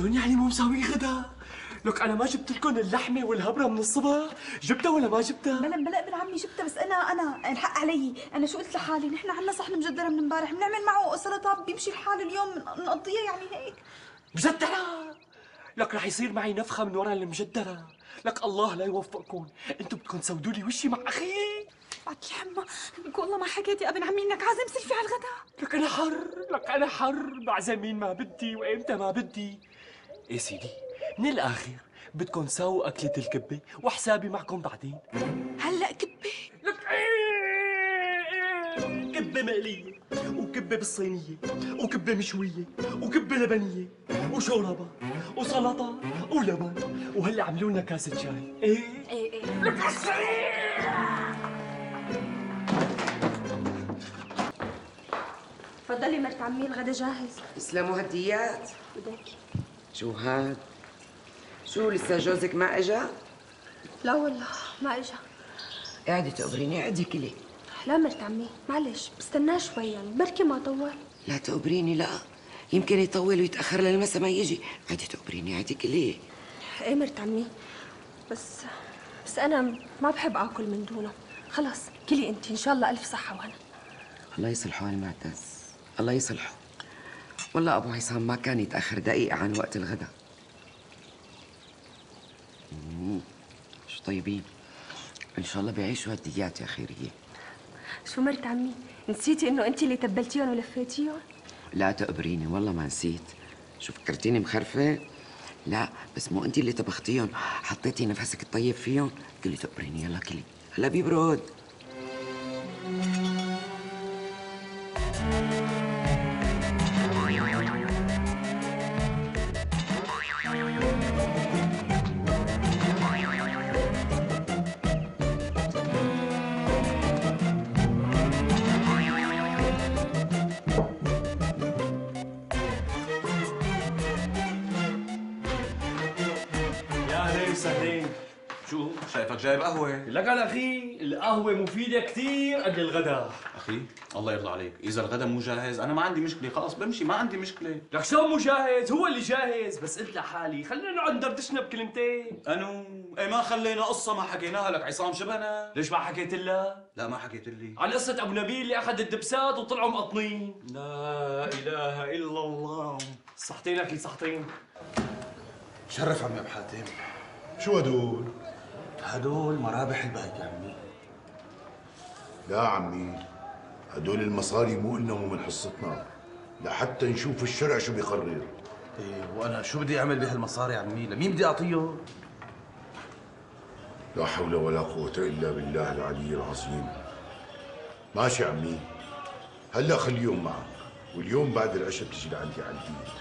شلون يعني مو مساوي غدا؟ لك انا ما جبت لكم اللحمه والهبره من الصبح؟ جبتها ولا ما جبتها؟ بلا ابن عمي جبتها، بس انا الحق علي. انا شو قلت لحالي؟ نحن عندنا صحن مجدره من امبارح بنعمل معه سلطه، بيمشي الحال اليوم نقضيها يعني هيك مجدره. لك رح يصير معي نفخه من ورا المجدره. لك الله لا يوفقكم، انتم بدكم تسودوا لي وشي مع اخي. بعد الحمى لك والله ما حكيت يا ابن عمي انك عازم سلفي على الغداء. لك انا حر، بعزم مين ما بدي وامتى ما بدي. ايه سيدي، من الاخر بدكم تساووا اكلة الكبة وحسابي معكم بعدين. هلا كبة؟ لك ايه، كبة مقلية وكبة بالصينية وكبة مشوية وكبة لبنية وشوربة وسلطة ولبن، وهلا عملوا لنا كاسة شاي. ايه ايه ايه لك السريع. تفضلي مرت عمي، الغدا جاهز. تسلموا هديات. بدك شو هاد؟ شو لسه جوزك ما اجا؟ لا والله ما اجا. قاعدة تقبريني؟ اقعدي كلي. لا مرت عمي معلش بستناه شوي يعني، بركي ما طول. لا تقبريني، لا يمكن يطول ويتأخر للمسا ما يجي. قاعدة تقبريني، قاعدة كلي. ايه مرت عمي، بس انا ما بحب اكل من دونه. خلص كلي انت ان شاء الله الف صحة. وانا الله يصلحه هالمعتز، الله يصلحه. والله ابو عصام ما كان يتاخر دقيقه عن وقت الغداء. شو طيبين، ان شاء الله بيعيشوا هالديات يا خيريه. شو مرت عمي، نسيتي انه انت اللي تبلتيهم ولفيتيهم؟ لا تقبريني والله ما نسيت. شو فكرتيني مخرفه؟ لا بس مو انت اللي طبختيهم، حطيتي نفسك الطيب فيهم. كلي تقبريني، يلا كلي هلا بيبرد. جايب قهوة؟ لك على أخي، القهوة مفيدة كثير قبل الغداء. أخي الله يرضى عليك، إذا الغداء مو جاهز أنا ما عندي مشكلة، خلص بمشي ما عندي مشكلة. لك شلون مو جاهز؟ هو اللي جاهز، بس قلت لحالي خلينا نقعد ندردشنا بكلمتين. أنو إيه ما خلينا قصة ما حكيناها لك عصام شبنا. ليش ما حكيت لها؟ لا ما حكيت لي. عن قصة أبو نبيل اللي أخذ الدبسات وطلعوا مقطنين. لا إله إلا الله. صحتين أخي صحتين. شرف عمي أبو حاتم. شو هدول؟ هدول مرابح البيت يا عمي. لا عمي، هدول المصاري مو إلنا ومن حصتنا، لحتى نشوف الشرع شو بيقرر. ايه وانا شو بدي اعمل بهالمصاري عمي؟ لمين بدي اعطيهم؟ لا حول ولا قوة الا بالله العلي العظيم. ماشي عمي، هلا خليهم معك، واليوم بعد العشاء بتجي لعندي على البيت،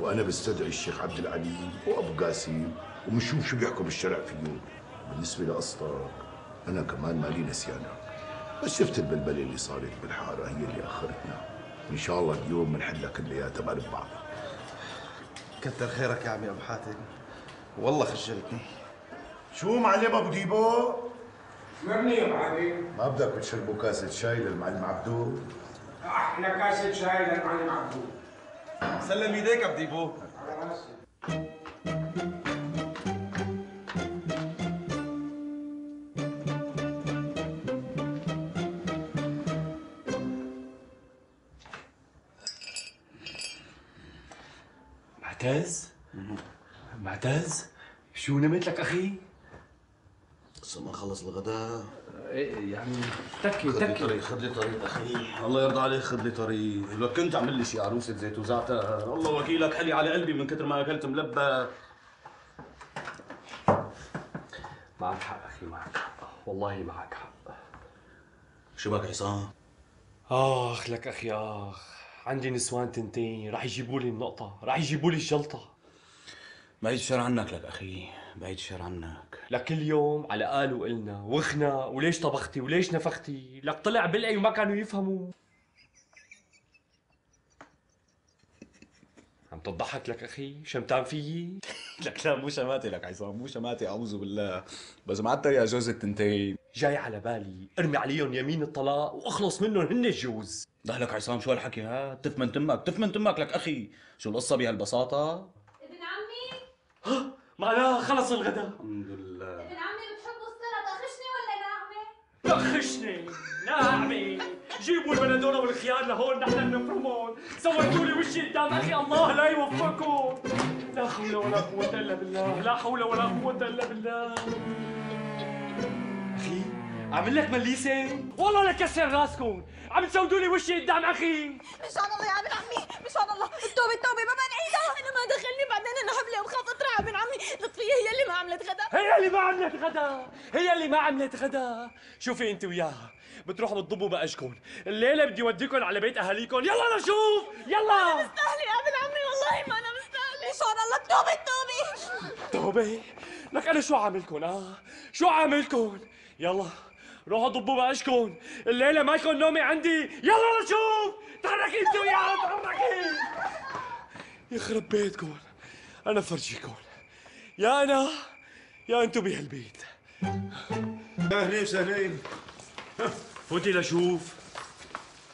وانا بستدعي الشيخ عبد العلي وابو قاسم وبنشوف شو بيحكوا بالشرع فيهم. بالنسبة لقصتك أنا كمان مالي نسيانك، بس شفت البلبلة اللي صارت بالحارة هي اللي أخرتنا، وإن شاء الله اليوم بنحلها كلياتها بقلب بعض. كتر خيرك يا عمي أبو حاتم، والله خجلتني. شو معلم أبو ديبو؟ سمعني يا معلم. ما بدك بتشربوا كاسة شاي للمعلم عبدو؟ أحلى كاسة شاي للمعلم عبدو. سلم إيديك أبو ديبو. على راسي. معتز؟ معتز؟ شو نمت لك اخي؟ لسه ما خلص الغداء. ايه يعني تكي تكي. خذ لي طريق اخي، الله يرضى عليك خذ لي طريق. لو كنت عمل لي شي عروسه زيت وزعتر، الله وكيلك حلي على قلبي من كثر ما اكلت ملبى. معك حق اخي، معك حق، والله معك حق. شو بك عصام؟ اخ لك اخي اخ، عندي نسوان تنتين رح يجيبوا لي النقطة، رح يجيبوا لي الجلطة. بعيد الشر عنك لك أخي، بعيد الشر عنك. لك اليوم على قال وقلنا وخنا وليش طبختي وليش نفختي، لك طلع بلعي وما كانوا يفهموا. عم تضحك لك أخي، شمتان فيي؟ لك لا مو شماتي لك عصام، مو شماتي أعوذ بالله، بس معتر يا جوز التنتين. جاي على بالي ارمي عليهم يمين الطلاق واخلص منهم هن الجوز. لك عصام شو هالحكي هاد؟ تفمن تمك تفمن تمك لك اخي، شو القصه بهالبساطه؟ ابن عمي معناها خلص الغداء. الحمد لله. ابن عمي بتحبوا السلطة، خشنة ولا ناعمة؟ لا خشنة، ناعمة. جيبوا البندورة والخيار لهون نحن بنفرمهم. سويتوا لي وشي قدام أخي الله لا يوفقكم. لا حول ولا قوة إلا بالله، لا حول ولا قوة إلا بالله. أخي عامل لك مليسة؟ والله لكسر راسكم، عم تسودوا لي وشي قدام أخي. مشان الله يا ابن عمي، مشان الله، التوبة التوبة ما بنعيدها. أنا ما دخلني بعدين أنا حبلة وبخاف أطرع ابن عمي، لطفية هي اللي ما عملت غدا. هي اللي ما عملت غدا. شوفي أنت وياها، بتروحوا بتضبوا بقشكم، الليلة بدي وديكم على بيت أهاليكم، يلا نشوف، يلا. أنا مستاهلة يا ابن عمي والله ما أنا مستاهلة. مشان الله التوبة التوبة. توبة؟ لك أنا شو عاملكم شو عاملكم؟ يلا روحوا ضبوا بعشكم، الليلة مالكم نومي عندي، يلا نشوف! تحركي انت وياها تحركي! يخرب بيتكم، أنا فرجيكم، يا أنا يا أنتم بهالبيت. أهلين وسهلين. فوتي لشوف.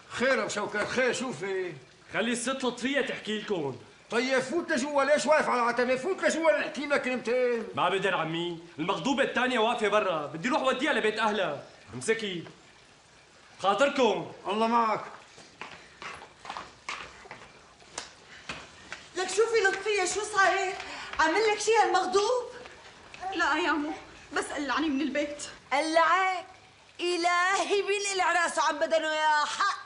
خير أبو شوكات، خير شوفي. خلي الست لطفية تحكي لكم. طيب فوت لجوا، ليش واقف على العتبة؟ فوت لجوا نحكي لك كلمتين. ما بقدر عمي، المغضوبة الثانية واقفة برا، بدي روح وديها لبيت أهلها. امسكي. خاطركم. الله معك. لك شوفي لطفية شو صاير؟ عامل لك شيء هالمغضوب؟ لا يا عمو، بس قلعني من البيت. قلعك؟ إلهي مين قلع راسه عن بدنه يا حق؟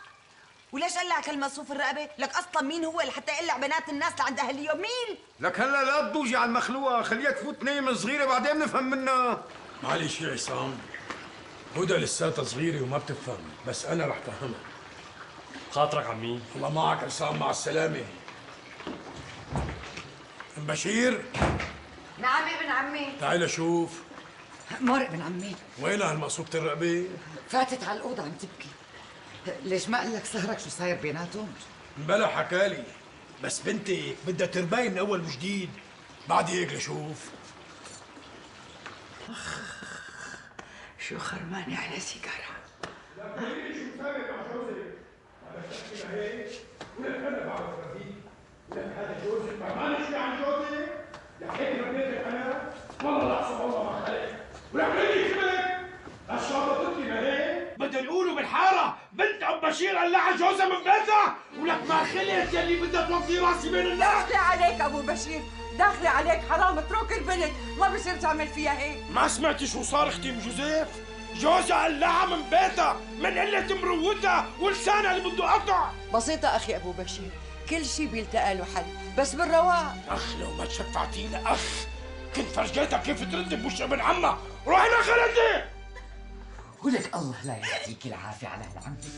وليش قلعك هالمصفوف الرقبه؟ لك اصلا مين هو لحتى يقلع بنات الناس لعند اهاليهم؟ مين؟ لك هلا لا تضوجي على المخلوقه، خليها تفوت نايمه صغيره بعدين نفهم منها. معلش يا عصام، هدى لساتها صغيره وما بتفهم، بس انا رح فهمها. خاطرك عمي. الله معك عصام، مع السلامه. ام بشير. نعم يا ابن عمي. تعال اشوف. مارق ابن عمي. وينها هالمقصوبه الرقبه؟ فاتت على الاوضه عم تبكي. ليش ما قال لك سهرك شو صاير بيناتهم؟ بلا حكالي، بس بنتي بدها ترباي من اول وجديد، بعد هيك لشوف. اخ شو خرمانه على سيجاره. بدنا نقولوا بالحاره بنت ام بشير قلعها جوزها من بيتها، ولك ما خلقت يلي بدها توطي راسي بين الناس. داخله عليك ابو بشير، داخله عليك، حرام اترك البنت، ما بصير تعمل فيها هيك. ما سمعتي شو صار اختي ام جوزيف؟ جوزها قلعها من بيتها من قله مروتها ولسانها اللي بده قطع. بسيطه اخي ابو بشير، كل شيء بيلتقى له حل، بس بالرواق. اخ لو ما تشفعتيني اخ كنت فرجيتها كيف ترد بوش ابن عمها. روحي لخلتي. ولك الله لا يعطيك العافيه على هالعمدي،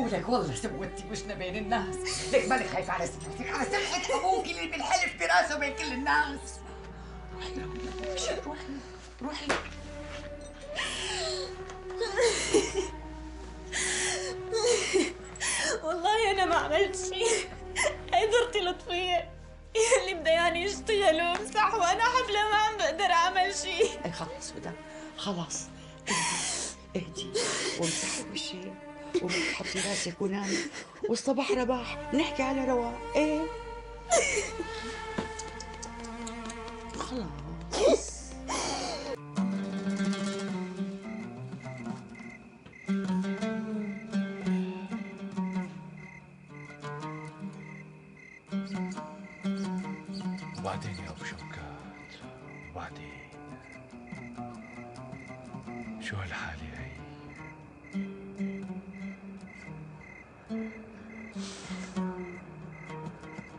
ولك والله سوتي وشنا بين الناس، لك مالك خايف على سمعتك، على سمعة ابوك اللي بالحلف براسه بين كل الناس. روحي روحي روحي روحي. والله انا ما عملت شيء، قدرتي لطفيه اللي بدياني يشتغل وامسح وانا حبلة ما عم بقدر اعمل شيء. اي خلص بدك خلص. اهدي وامسحي وشك وروحي حطي راسك ونامي، والصباح رباح نحكي على رواق. ايه خلاص. وبعدين يا ابو شوكات، وبعدين شو هالحاله هي؟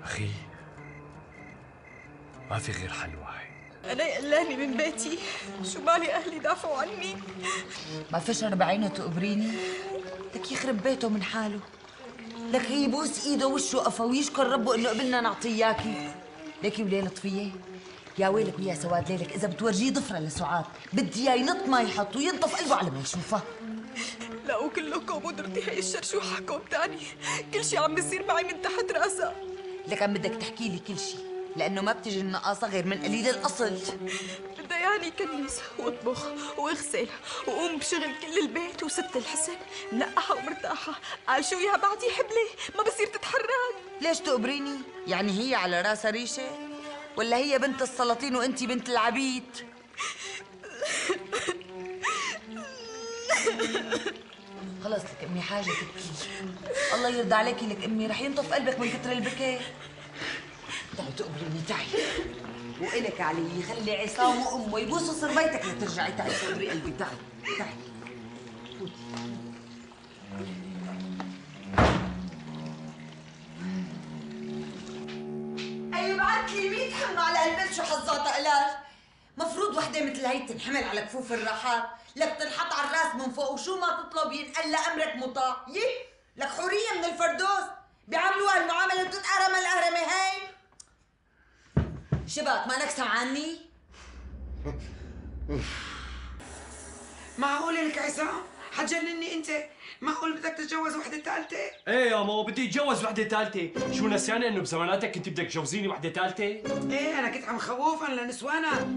اخي ما في غير حل واحد. انا قلاني من بيتي، شو بالي اهلي دافعوا عني؟ ما فيش انا بعينه تقبريني؟ لك يخرب بيته من حاله، لك هي بوس ايده وشه قفا ويشكر ربه انه قبلنا نعطيه اياكي. لك وليه لطفيه؟ يا ويلك ويا سواد ليلك اذا بتورجيه ضفره لسعاد، بدي اياه ينط ما يحط وينطف قلبه على ما يشوفها. لا وكلكم ودرتي هي الشرشوحكم تاني، كل شيء عم بيصير معي من تحت راسها. لك عم بدك تحكي لي كل شيء، لانه ما بتجي النقاصه غير من قليل الاصل. بدي اياني كنس واطبخ واغسل واقوم بشغل كل البيت وست الحسن منقحه ومرتاحه، قال شو يا بعدي حبلي ما بصير تتحرك. ليش تقبريني؟ يعني هي على راسها ريشه؟ ولا هي بنت السلاطين وانتي بنت العبيد؟ خلص لك امي حاجه تبكي، الله يرضى عليكي لك امي، رح ينطف قلبك من كتر البكاء. تعي تقبليني تعي، وإلك علي خلي عصام وامه يبوسوا صربيتك لترجعي. تعي صدري قلبي، تعي تعي. اي بعت لي 100 حمل على قلبك، شو حظاتها إلاج؟ مفروض وحده مثل هي تنحمل على كفوف الراحات، لك تنحط على الراس من فوق وشو ما تطلب ينقل لامرك مطاع، لك حوريه من الفردوس، بيعاملوها المعامله بتتقرمى القرمه هي. شبك مالك سمعاني؟ معقول لك عصام؟ حتجنني انت؟ معقول بدك تتجوز وحده ثالثه؟ ايه يا ماما بدي اتجوز وحده ثالثه، شو نسيانه انه بزماناتك كنت بدك تجوزيني وحده ثالثه؟ ايه انا كنت عم خوفا لنسوانها.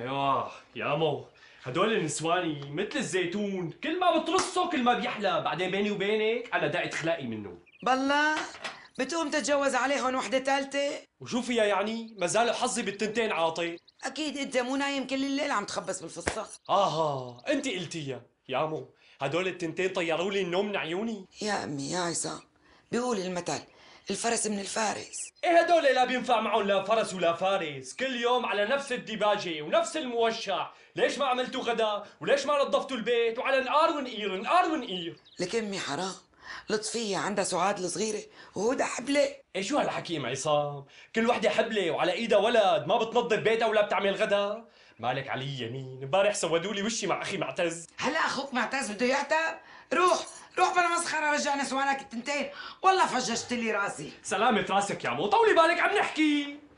ايوه يا ماما هدول النسواني مثل الزيتون، كل ما بترصه كل ما بيحلى، بعدين بيني وبينك انا داقت خلاقي منه. بالله بتقوم تتجوز عليهم وحده ثالثه؟ وشو فيها يعني؟ ما زال حظي بالتنتين عاطي. اكيد انت مو نايم كل الليل عم تخبص بالفسخ. اها انت قلتيها يا مو، هدول التنتين طيروا لي النوم من عيوني. يا امي يا عصام بيقول المثل الفرس من الفارس. ايه هدول لا بينفع معهم لا فرس ولا فارس، كل يوم على نفس الديباجه ونفس الموشح، ليش ما عملتوا غدا؟ وليش ما نظفتوا البيت؟ وعلى نقار ونقير نقار ونقير. لك امي حرام، لطفيه عندها سعاد الصغيره وهدى حبله. ايه شو هالحكي يا عصام؟ كل وحده حبله وعلى ايدها ولد، ما بتنظف بيتها ولا بتعمل غدا. مالك علي يمين، امبارح سودوا لي وشي مع اخي معتز. هلا اخوك معتز بده يعتب؟ روح روح بلا مسخره، رجع نسوانك التنتين، والله فجشت لي راسي. سلامة راسك يا عمو، طولي بالك عم نحكي.